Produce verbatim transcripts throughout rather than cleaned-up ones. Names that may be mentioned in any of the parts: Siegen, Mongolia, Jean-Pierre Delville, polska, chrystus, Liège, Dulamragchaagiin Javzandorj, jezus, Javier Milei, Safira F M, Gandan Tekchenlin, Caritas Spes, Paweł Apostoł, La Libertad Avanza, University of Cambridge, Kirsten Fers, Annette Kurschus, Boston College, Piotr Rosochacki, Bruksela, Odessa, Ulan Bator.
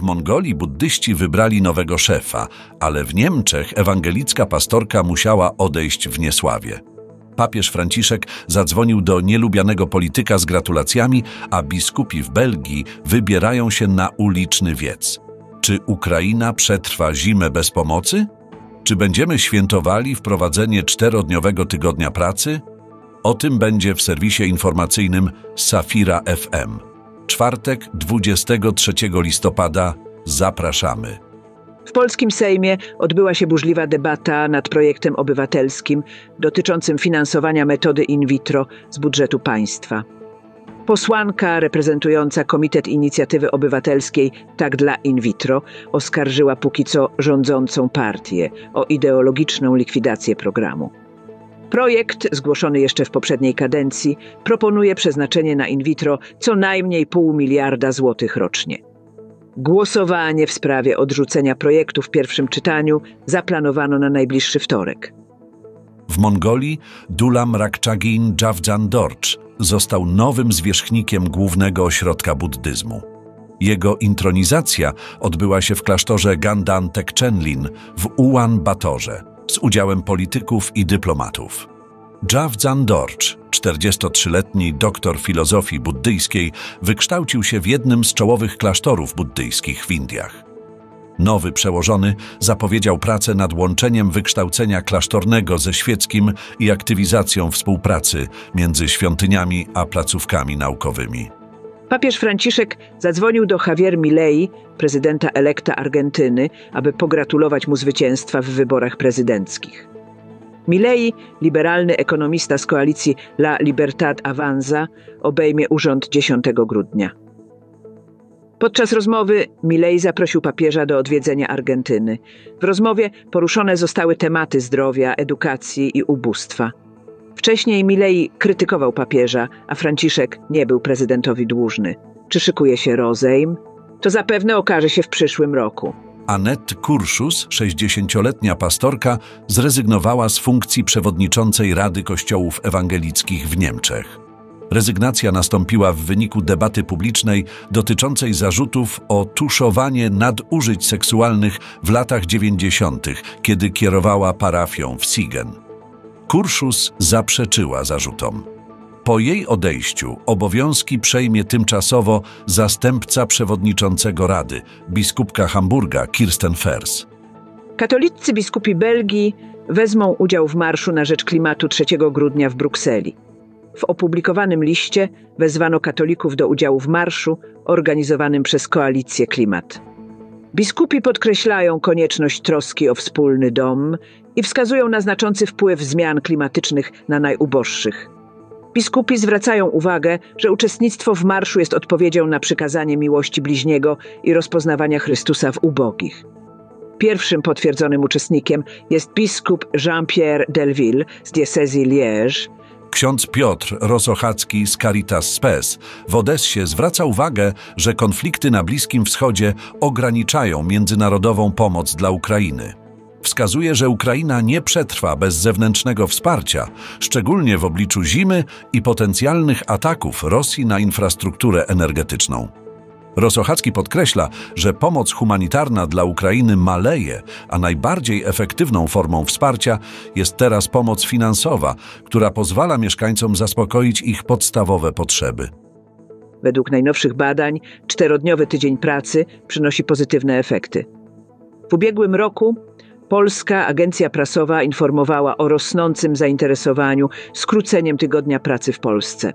W Mongolii buddyści wybrali nowego szefa, ale w Niemczech ewangelicka pastorka musiała odejść w niesławie. Papież Franciszek zadzwonił do nielubianego polityka z gratulacjami, a biskupi w Belgii wybierają się na uliczny wiec. Czy Ukraina przetrwa zimę bez pomocy? Czy będziemy świętowali wprowadzenie czterodniowego tygodnia pracy? O tym będzie w serwisie informacyjnym Safira F M. Czwartek, dwudziestego trzeciego listopada. Zapraszamy. W polskim Sejmie odbyła się burzliwa debata nad projektem obywatelskim dotyczącym finansowania metody in vitro z budżetu państwa. Posłanka reprezentująca Komitet Inicjatywy Obywatelskiej Tak dla in vitro oskarżyła póki co rządzącą partię o ideologiczną likwidację programu. Projekt, zgłoszony jeszcze w poprzedniej kadencji, proponuje przeznaczenie na in vitro co najmniej pół miliarda złotych rocznie. Głosowanie w sprawie odrzucenia projektu w pierwszym czytaniu zaplanowano na najbliższy wtorek. W Mongolii Dulamragchaagiin Javzandorj został nowym zwierzchnikiem głównego ośrodka buddyzmu. Jego intronizacja odbyła się w klasztorze Gandan Tekchenlin w Ulan Batorze z udziałem polityków i dyplomatów. Javzandorj, czterdziestotrzyletni doktor filozofii buddyjskiej, wykształcił się w jednym z czołowych klasztorów buddyjskich w Indiach. Nowy przełożony zapowiedział pracę nad łączeniem wykształcenia klasztornego ze świeckim i aktywizacją współpracy między świątyniami a placówkami naukowymi. Papież Franciszek zadzwonił do Javier Milei, prezydenta elekta Argentyny, aby pogratulować mu zwycięstwa w wyborach prezydenckich. Milei, liberalny ekonomista z koalicji La Libertad Avanza, obejmie urząd dziesiątego grudnia. Podczas rozmowy Milei zaprosił papieża do odwiedzenia Argentyny. W rozmowie poruszone zostały tematy zdrowia, edukacji i ubóstwa. Wcześniej Milei krytykował papieża, a Franciszek nie był prezydentowi dłużny. Czy szykuje się rozejm? To zapewne okaże się w przyszłym roku. Annette Kurschus, sześćdziesięcioletnia pastorka, zrezygnowała z funkcji przewodniczącej Rady Kościołów Ewangelickich w Niemczech. Rezygnacja nastąpiła w wyniku debaty publicznej dotyczącej zarzutów o tuszowanie nadużyć seksualnych w latach dziewięćdziesiątych, kiedy kierowała parafią w Siegen. Kurschus zaprzeczyła zarzutom. Po jej odejściu obowiązki przejmie tymczasowo zastępca przewodniczącego Rady, biskupka Hamburga Kirsten Fers. Katoliccy biskupi Belgii wezmą udział w Marszu na rzecz Klimatu trzeciego grudnia w Brukseli. W opublikowanym liście wezwano katolików do udziału w marszu organizowanym przez Koalicję Klimat. Biskupi podkreślają konieczność troski o wspólny dom i wskazują na znaczący wpływ zmian klimatycznych na najuboższych. Biskupi zwracają uwagę, że uczestnictwo w marszu jest odpowiedzią na przykazanie miłości bliźniego i rozpoznawania Chrystusa w ubogich. Pierwszym potwierdzonym uczestnikiem jest biskup Jean-Pierre Delville z diecezji Liège. Ksiądz Piotr Rosochacki z Caritas Spes w Odessie zwraca uwagę, że konflikty na Bliskim Wschodzie ograniczają międzynarodową pomoc dla Ukrainy. Wskazuje, że Ukraina nie przetrwa bez zewnętrznego wsparcia, szczególnie w obliczu zimy i potencjalnych ataków Rosji na infrastrukturę energetyczną. Rosochacki podkreśla, że pomoc humanitarna dla Ukrainy maleje, a najbardziej efektywną formą wsparcia jest teraz pomoc finansowa, która pozwala mieszkańcom zaspokoić ich podstawowe potrzeby. Według najnowszych badań czterodniowy tydzień pracy przynosi pozytywne efekty. W ubiegłym roku Polska Agencja Prasowa informowała o rosnącym zainteresowaniu skróceniem tygodnia pracy w Polsce.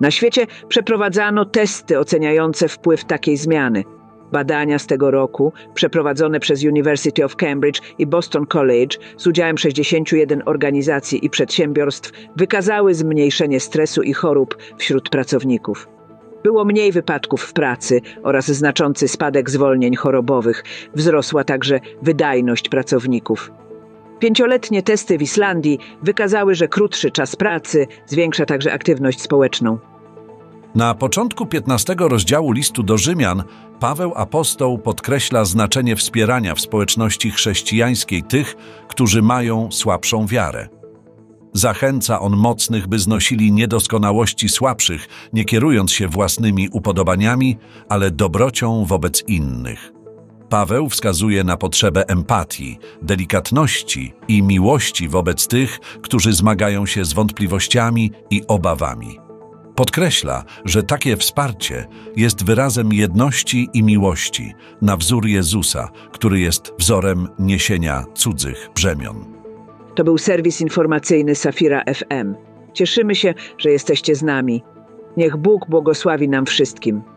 Na świecie przeprowadzano testy oceniające wpływ takiej zmiany. Badania z tego roku, przeprowadzone przez University of Cambridge i Boston College z udziałem sześćdziesięciu jeden organizacji i przedsiębiorstw, wykazały zmniejszenie stresu i chorób wśród pracowników. Było mniej wypadków w pracy oraz znaczący spadek zwolnień chorobowych. Wzrosła także wydajność pracowników. Pięcioletnie testy w Islandii wykazały, że krótszy czas pracy zwiększa także aktywność społeczną. Na początku piętnastego rozdziału listu do Rzymian Paweł Apostoł podkreśla znaczenie wspierania w społeczności chrześcijańskiej tych, którzy mają słabszą wiarę. Zachęca on mocnych, by znosili niedoskonałości słabszych, nie kierując się własnymi upodobaniami, ale dobrocią wobec innych. Paweł wskazuje na potrzebę empatii, delikatności i miłości wobec tych, którzy zmagają się z wątpliwościami i obawami. Podkreśla, że takie wsparcie jest wyrazem jedności i miłości, na wzór Jezusa, który jest wzorem niesienia cudzych brzemion. To był serwis informacyjny Safira F M. Cieszymy się, że jesteście z nami. Niech Bóg błogosławi nam wszystkim.